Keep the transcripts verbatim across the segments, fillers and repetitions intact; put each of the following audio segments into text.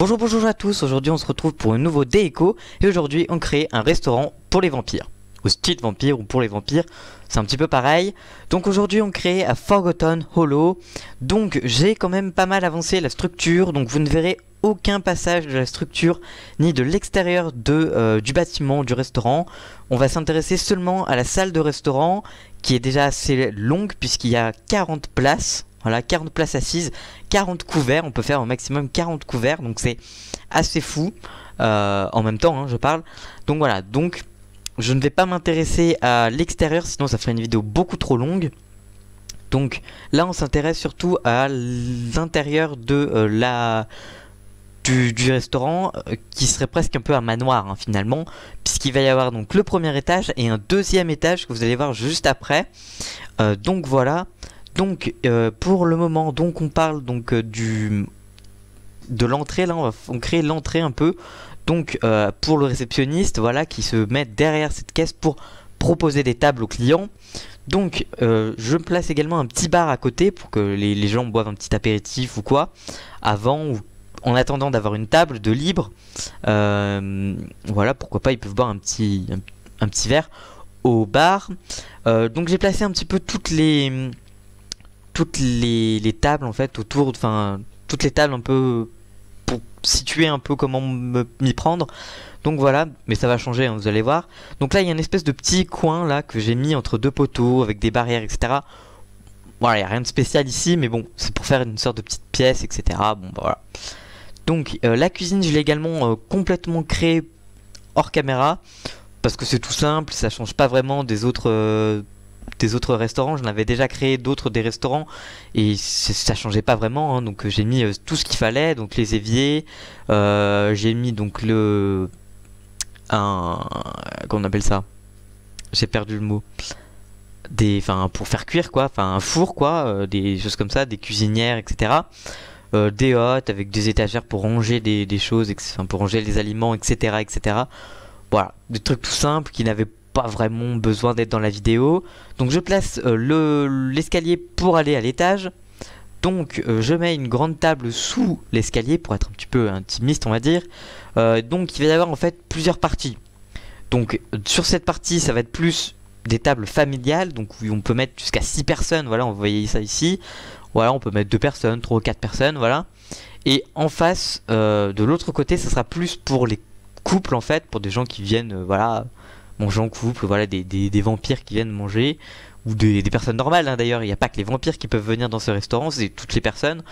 Bonjour bonjour à tous, aujourd'hui on se retrouve pour un nouveau déco et aujourd'hui on crée un restaurant pour les vampires, au style vampire ou pour les vampires, c'est un petit peu pareil. Donc aujourd'hui on crée à Forgotten Hollow, donc j'ai quand même pas mal avancé la structure, donc vous ne verrez aucun passage de la structure ni de l'extérieur de euh, du bâtiment du restaurant. On va s'intéresser seulement à la salle de restaurant qui est déjà assez longue puisqu'il y a quarante places. Voilà, quarante places assises, quarante couverts, on peut faire au maximum quarante couverts, donc c'est assez fou, euh, en même temps hein, je parle. Donc voilà, donc je ne vais pas m'intéresser à l'extérieur, sinon ça ferait une vidéo beaucoup trop longue. Donc là on s'intéresse surtout à l'intérieur de euh, la... Du, du restaurant euh, qui serait presque un peu un manoir hein, finalement, puisqu'il va y avoir donc le premier étage et un deuxième étage que vous allez voir juste après. Euh, donc voilà. Donc euh, pour le moment, donc on parle donc euh, du de l'entrée, là on, va, on crée l'entrée un peu. Donc euh, pour le réceptionniste, voilà, qui se met derrière cette caisse pour proposer des tables aux clients. Donc euh, je place également un petit bar à côté pour que les, les gens boivent un petit apéritif ou quoi, avant ou en attendant d'avoir une table de libre. Euh, voilà, pourquoi pas, ils peuvent boire un petit, un, un petit verre au bar. Euh, donc j'ai placé un petit peu toutes les... toutes les, les tables en fait autour, enfin toutes les tables un peu pour situer un peu comment m'y prendre, donc voilà, mais ça va changer hein, vous allez voir. Donc là il y a une espèce de petit coin là que j'ai mis entre deux poteaux avec des barrières etc. Voilà, il n'y a rien de spécial ici mais bon, c'est pour faire une sorte de petite pièce etc. Bon bah voilà. Donc euh, la cuisine je l'ai également euh, complètement créée hors caméra parce que c'est tout simple, ça change pas vraiment des autres euh, des autres restaurants. J'en avais déjà créé d'autres des restaurants et ça changeait pas vraiment hein. Donc j'ai mis euh, tout ce qu'il fallait, donc les éviers, euh, j'ai mis donc le un qu'on appelle ça, j'ai perdu le mot, des enfin pour faire cuire quoi, enfin un four quoi, euh, des choses comme ça, des cuisinières etc. Euh, des hôtes avec des étagères pour ranger des, des choses, enfin pour ranger les aliments etc etc. Voilà, des trucs tout simples qui n'avaient pas pas vraiment besoin d'être dans la vidéo. Donc je place euh, le l'escalier pour aller à l'étage, donc euh, je mets une grande table sous l'escalier pour être un petit peu intimiste on va dire. Euh, donc il va y avoir en fait plusieurs parties, donc sur cette partie ça va être plus des tables familiales, donc où on peut mettre jusqu'à six personnes, voilà, vous voyez ça ici, voilà, on peut mettre deux personnes, trois ou quatre personnes, voilà. Et en face euh, de l'autre côté ça sera plus pour les couples en fait, pour des gens qui viennent euh, voilà, manger en couple, voilà, des, des, des vampires qui viennent manger, ou des, des personnes normales hein, d'ailleurs, il n'y a pas que les vampires qui peuvent venir dans ce restaurant, c'est toutes les personnes,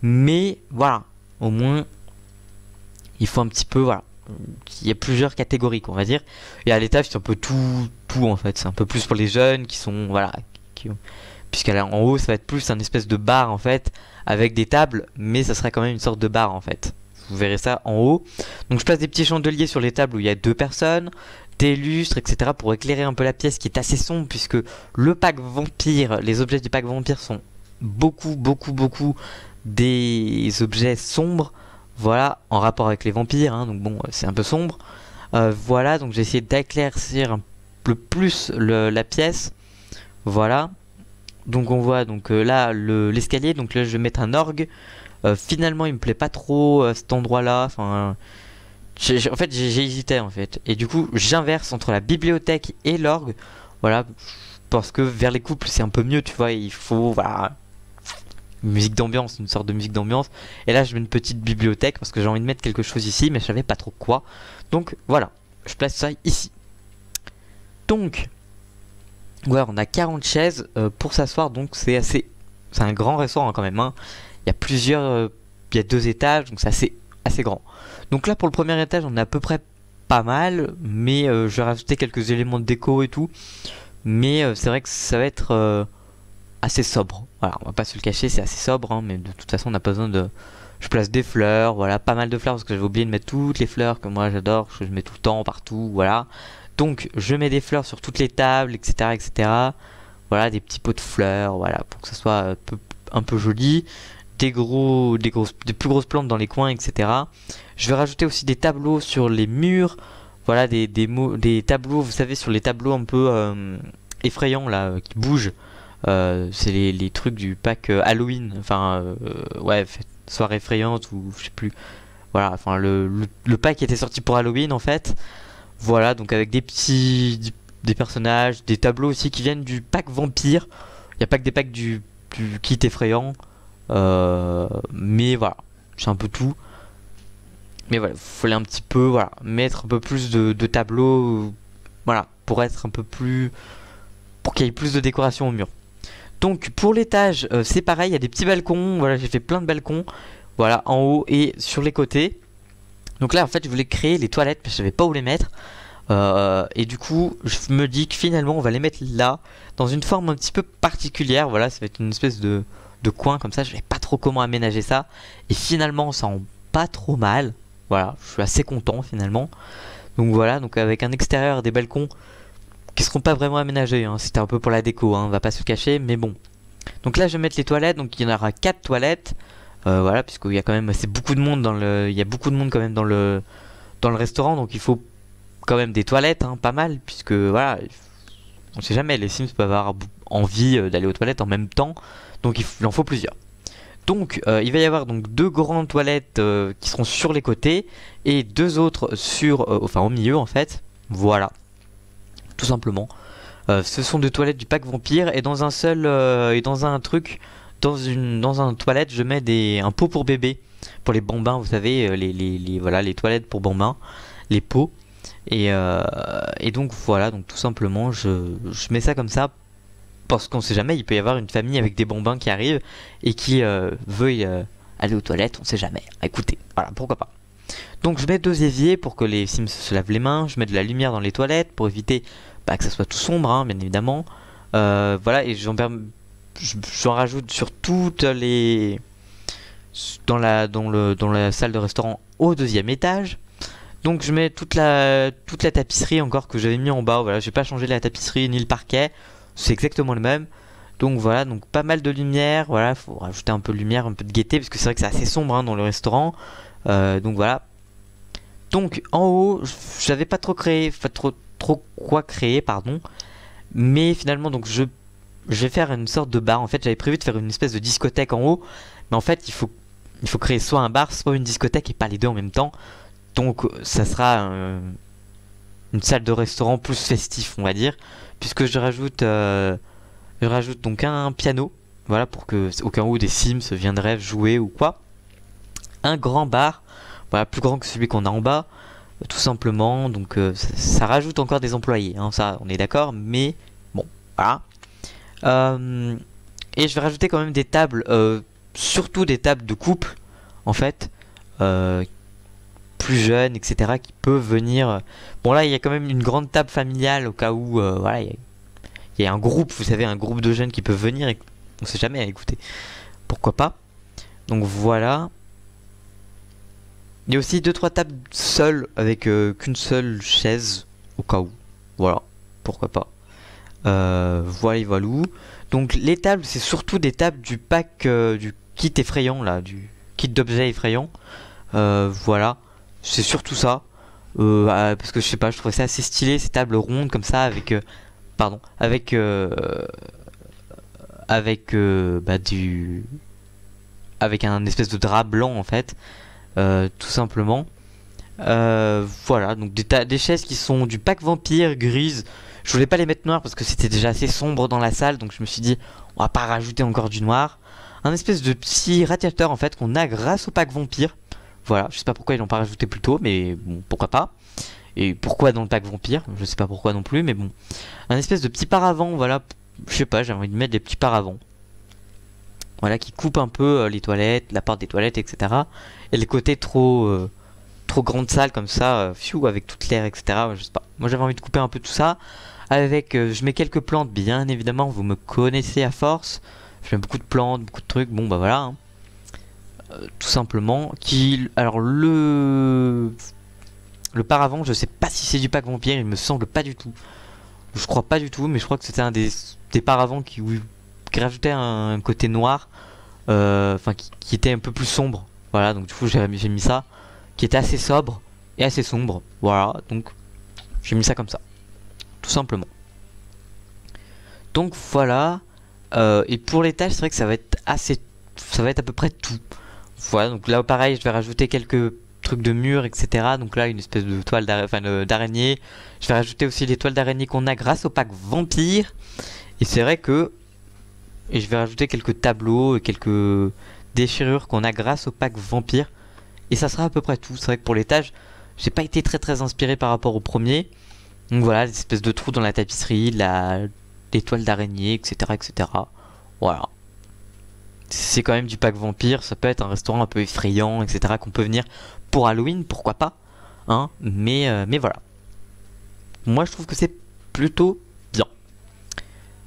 mais voilà, au moins, il faut un petit peu, voilà, il y a plusieurs catégories qu'on va dire, et à l'étage c'est un peu tout, tout en fait, c'est un peu plus pour les jeunes qui sont, voilà, qui ont... puisqu'en haut ça va être plus un espèce de bar en fait, avec des tables, mais ça sera quand même une sorte de bar en fait, vous verrez ça en haut. Donc je place des petits chandeliers sur les tables où il y a deux personnes, des lustres etc. pour éclairer un peu la pièce qui est assez sombre puisque le pack vampire, les objets du pack vampire sont beaucoup beaucoup beaucoup des objets sombres, voilà, en rapport avec les vampires hein, donc bon c'est un peu sombre. Euh, voilà, donc j'ai essayé d'éclaircir le plus le, la pièce, voilà. Donc on voit donc euh, là l'escalier, le, donc là je vais mettre un orgue. Euh, finalement il me plaît pas trop euh, cet endroit là, enfin euh, J'ai, j'ai, en fait j'ai hésité en fait, et du coup j'inverse entre la bibliothèque et l'orgue, voilà, parce que vers les couples c'est un peu mieux tu vois, il faut voilà, une musique d'ambiance, une sorte de musique d'ambiance, et là je mets une petite bibliothèque parce que j'ai envie de mettre quelque chose ici mais je savais pas trop quoi, donc voilà, je place ça ici. Donc voilà, on a quarante chaises euh, pour s'asseoir, donc c'est assez, c'est un grand restaurant hein, quand même hein. Il y a plusieurs, euh, il y a deux étages donc c'est assez assez grand. Donc là pour le premier étage on est à peu près pas mal, mais euh, je vais rajouter quelques éléments de déco et tout, mais euh, c'est vrai que ça va être euh, assez sobre, voilà, on va pas se le cacher, c'est assez sobre hein, mais de toute façon on n'a pas besoin de... Je place des fleurs, voilà, pas mal de fleurs parce que j'avais oublié de mettre toutes les fleurs que moi j'adore, que je mets tout le temps partout, voilà. Donc je mets des fleurs sur toutes les tables etc etc, voilà, des petits pots de fleurs, voilà, pour que ça soit un peu, un peu joli. Des gros, des grosses, des plus grosses plantes dans les coins, et cetera. Je vais rajouter aussi des tableaux sur les murs, voilà, des, des, mots, des tableaux, vous savez, sur les tableaux un peu euh, effrayants là, euh, qui bougent. Euh, c'est les, les trucs du pack euh, Halloween, enfin, euh, ouais, soirée effrayante ou je sais plus. Voilà, enfin le, le, le pack était sorti pour Halloween en fait. Voilà, donc avec des petits des personnages, des tableaux aussi qui viennent du pack vampire. Il n'y a pas que des packs du, du kit effrayant. Euh, mais voilà, c'est un peu tout. Mais voilà, il fallait un petit peu voilà, mettre un peu plus de, de tableaux. Voilà, pour être un peu plus... Pour qu'il y ait plus de décoration au mur. Donc pour l'étage, euh, c'est pareil, il y a des petits balcons. Voilà, j'ai fait plein de balcons. Voilà, en haut et sur les côtés. Donc là en fait je voulais créer les toilettes parce que je savais pas où les mettre. Euh, et du coup je me dis que finalement on va les mettre là, dans une forme un petit peu particulière. Voilà, ça va être une espèce de, de coin comme ça. Je ne savais pas trop comment aménager ça. Et finalement ça rend pas trop mal. Voilà, je suis assez content finalement. Donc voilà, donc avec un extérieur, des balcons qui seront pas vraiment aménagés, hein. C'était un peu pour la déco, hein, on va pas se cacher, mais bon. Donc là je vais mettre les toilettes, donc il y en aura quatre toilettes. Euh, voilà, puisqu'il y a quand même c'est beaucoup de monde dans le il y a beaucoup de monde quand même dans le dans le restaurant, donc il faut quand même des toilettes, hein, pas mal, puisque voilà, on sait jamais, les Sims peuvent avoir envie d'aller aux toilettes en même temps, donc il, il en faut plusieurs. Donc euh, il va y avoir donc deux grandes toilettes euh, qui seront sur les côtés et deux autres sur euh, enfin au milieu en fait. Voilà, tout simplement. Euh, ce sont deux toilettes du pack vampire, et dans un seul euh, et dans un truc Dans une dans un toilette, je mets des un pot pour bébé, pour les bambins, vous savez, les, les, les voilà, les toilettes pour bambins, les pots, et, euh, et donc voilà, donc tout simplement je, je mets ça comme ça parce qu'on sait jamais, il peut y avoir une famille avec des bambins qui arrivent et qui euh, veuille euh, aller aux toilettes, on sait jamais. Écoutez, voilà, pourquoi pas. Donc je mets deux éviers pour que les Sims se lavent les mains, je mets de la lumière dans les toilettes pour éviter bah, que ça soit tout sombre, hein, bien évidemment. Euh, voilà, et j'en permets. J'en rajoute sur toutes les dans la dans le dans la salle de restaurant au deuxième étage. Donc je mets toute la toute la tapisserie encore que j'avais mis en bas. Voilà, j'ai pas changé la tapisserie ni le parquet, c'est exactement le même. Donc voilà, donc pas mal de lumière. Voilà, faut rajouter un peu de lumière, un peu de gaieté parce que c'est vrai que c'est assez sombre, hein, dans le restaurant. Euh, donc voilà. Donc en haut, j'avais pas trop créé, pas trop trop quoi créer, pardon. Mais finalement, donc je Je vais faire une sorte de bar. En fait, j'avais prévu de faire une espèce de discothèque en haut, mais en fait, il faut, il faut créer soit un bar, soit une discothèque, et pas les deux en même temps. Donc, ça sera euh, une salle de restaurant plus festif, on va dire, puisque je rajoute, euh, je rajoute donc un piano, voilà, pour que aucun ou des Sims viendraient jouer ou quoi. Un grand bar, voilà, plus grand que celui qu'on a en bas, tout simplement. Donc, euh, ça, ça rajoute encore des employés, hein, ça, on est d'accord. Mais bon, voilà. Euh, et je vais rajouter quand même des tables, euh, surtout des tables de couple, en fait, euh, plus jeunes, et cetera, qui peuvent venir. Bon, là, il y a quand même une grande table familiale au cas où, euh, voilà, il y, y a un groupe, vous savez, un groupe de jeunes qui peuvent venir, et on sait jamais, écoutez, pourquoi pas. Donc voilà. Il y a aussi deux trois tables seules, avec euh, qu'une seule chaise, au cas où, voilà, pourquoi pas. Euh, voilà, voilà. Donc les tables, c'est surtout des tables du pack euh, du kit effrayant là, du kit d'objets effrayants. Euh, voilà, c'est surtout ça. Euh, euh, parce que je sais pas, je trouvais ça assez stylé, ces tables rondes comme ça avec, euh, pardon, avec, euh, avec euh, bah, du, avec un espèce de drap blanc en fait, euh, tout simplement. Euh, voilà, donc des, ta des chaises qui sont du pack vampire grises. Je voulais pas les mettre noirs parce que c'était déjà assez sombre dans la salle, donc je me suis dit on va pas rajouter encore du noir. Un espèce de petit radiateur en fait qu'on a grâce au pack vampire. Voilà, je sais pas pourquoi ils l'ont pas rajouté plus tôt, mais bon, pourquoi pas. Et pourquoi dans le pack vampire, je sais pas pourquoi non plus, mais bon. Un espèce de petit paravent, voilà, je sais pas, j'ai envie de mettre des petits paravents. Voilà, qui coupent un peu euh, les toilettes, la porte des toilettes, et cetera. Et les côtés trop... Euh, trop grande salle comme ça, euh, fiou, avec toute l'air, et cetera. Ouais, je sais pas. Moi j'avais envie de couper un peu tout ça. Avec, euh, je mets quelques plantes, bien évidemment, vous me connaissez à force. Je mets beaucoup de plantes, beaucoup de trucs, bon bah voilà. Hein. Euh, tout simplement. Qui, alors le... Le paravent, je sais pas si c'est du pack vampire, il me semble pas du tout. Je crois pas du tout, mais je crois que c'était un des, des paravents qui, qui rajoutait un, un côté noir. Enfin, euh, qui, qui était un peu plus sombre. Voilà, donc du coup j'ai mis ça. Qui était assez sobre et assez sombre. Voilà, donc j'ai mis ça comme ça, tout simplement. Donc voilà. euh, Et pour l'étage, c'est vrai que ça va être assez... Ça va être à peu près tout. Voilà, donc là pareil, je vais rajouter quelques trucs de mur, et cetera. Donc là, une espèce de toile d'araignée. Je vais rajouter aussi les toiles d'araignée qu'on a grâce au pack vampire. Et c'est vrai que... Et je vais rajouter quelques tableaux et quelques déchirures qu'on a grâce au pack vampire. Et ça sera à peu près tout. C'est vrai que pour l'étage, j'ai pas été très très inspiré par rapport au premier. Donc voilà, l'espèce de trou dans la tapisserie, la... les toiles d'araignée, et cetera, et cetera. Voilà. C'est quand même du pack vampire, ça peut être un restaurant un peu effrayant, et cetera, qu'on peut venir pour Halloween, pourquoi pas, hein, mais, euh, mais voilà. Moi, je trouve que c'est plutôt bien.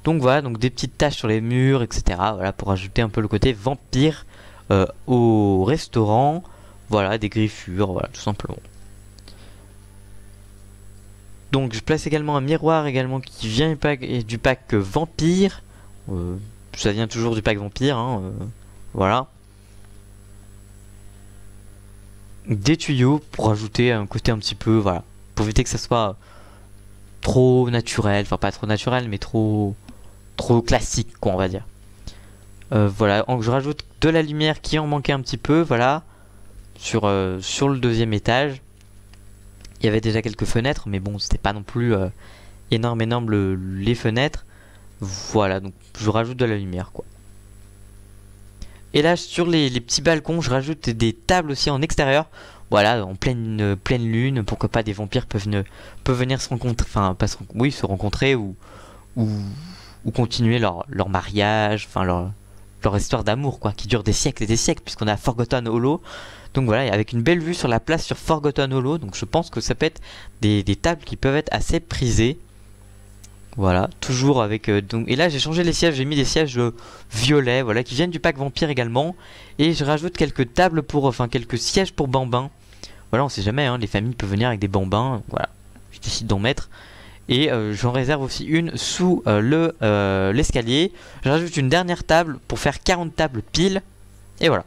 Donc voilà, donc des petites taches sur les murs, et cetera, voilà, pour ajouter un peu le côté vampire euh, au restaurant. Voilà, des griffures, voilà, tout simplement. Donc, je place également un miroir également qui vient du pack, du pack euh, vampire. Euh, ça vient toujours du pack vampire, hein, euh, voilà. Des tuyaux pour ajouter un côté un petit peu, voilà. Pour éviter que ça soit trop naturel, enfin pas trop naturel, mais trop trop classique, quoi, on va dire. Euh, voilà, je rajoute de la lumière qui en manquait un petit peu, voilà. Sur, euh, sur le deuxième étage. Il y avait déjà quelques fenêtres, mais bon, c'était pas non plus euh, énorme, énorme le, les fenêtres. Voilà, donc je rajoute de la lumière, quoi. Et là, sur les, les petits balcons, je rajoute des tables aussi en extérieur. Voilà, en pleine, euh, pleine lune, pourquoi pas, des vampires peuvent, ne, peuvent venir se rencontrer, enfin, pas se, oui, se rencontrer ou, ou, ou continuer leur, leur mariage, enfin, leur, leur histoire d'amour, quoi, qui dure des siècles et des siècles, puisqu'on a Forgotten Hollow. Donc voilà, avec une belle vue sur la place sur Forgotten Hollow. Donc je pense que ça peut être des, des tables qui peuvent être assez prisées. Voilà, toujours avec... Euh, donc, et là j'ai changé les sièges, j'ai mis des sièges euh, violets, voilà, qui viennent du pack vampire également. Et je rajoute quelques tables pour... Enfin, quelques sièges pour bambins. Voilà, on sait jamais, hein, les familles peuvent venir avec des bambins. Voilà, je décide d'en mettre. Et euh, j'en réserve aussi une sous euh, le euh, l'escalier. Je rajoute une dernière table pour faire quarante tables pile. Et voilà.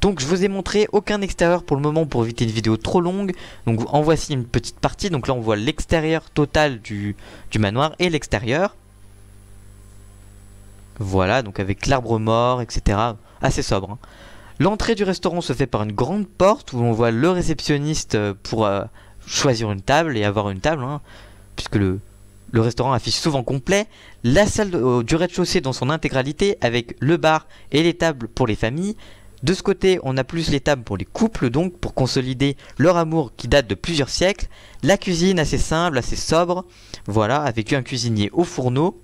Donc je vous ai montré aucun extérieur pour le moment pour éviter une vidéo trop longue. Donc en voici une petite partie. Donc là on voit l'extérieur total du, du manoir et l'extérieur. Voilà, donc avec l'arbre mort, et cetera. Assez sobre, hein. L'entrée du restaurant se fait par une grande porte où on voit le réceptionniste pour euh, choisir une table et avoir une table, hein, puisque le... Le restaurant affiche souvent complet, la salle euh, du rez-de-chaussée dans son intégralité avec le bar et les tables pour les familles. De ce côté, on a plus les tables pour les couples, donc pour consolider leur amour qui date de plusieurs siècles. La cuisine assez simple, assez sobre, voilà, avec un cuisinier au fourneau.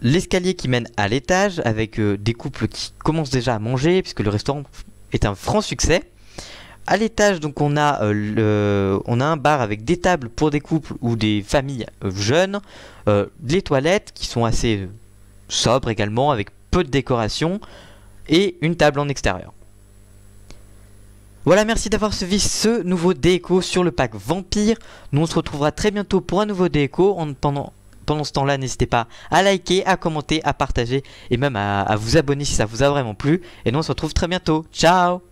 L'escalier qui mène à l'étage avec euh, des couples qui commencent déjà à manger puisque le restaurant est un franc succès. À l'étage, donc on a, euh, le, on a un bar avec des tables pour des couples ou des familles euh, jeunes, euh, les toilettes qui sont assez euh, sobres également avec peu de décoration et une table en extérieur. Voilà, merci d'avoir suivi ce nouveau déco sur le pack vampire. Nous on se retrouvera très bientôt pour un nouveau déco. En, pendant, pendant ce temps-là, n'hésitez pas à liker, à commenter, à partager et même à, à vous abonner si ça vous a vraiment plu. Et nous on se retrouve très bientôt. Ciao!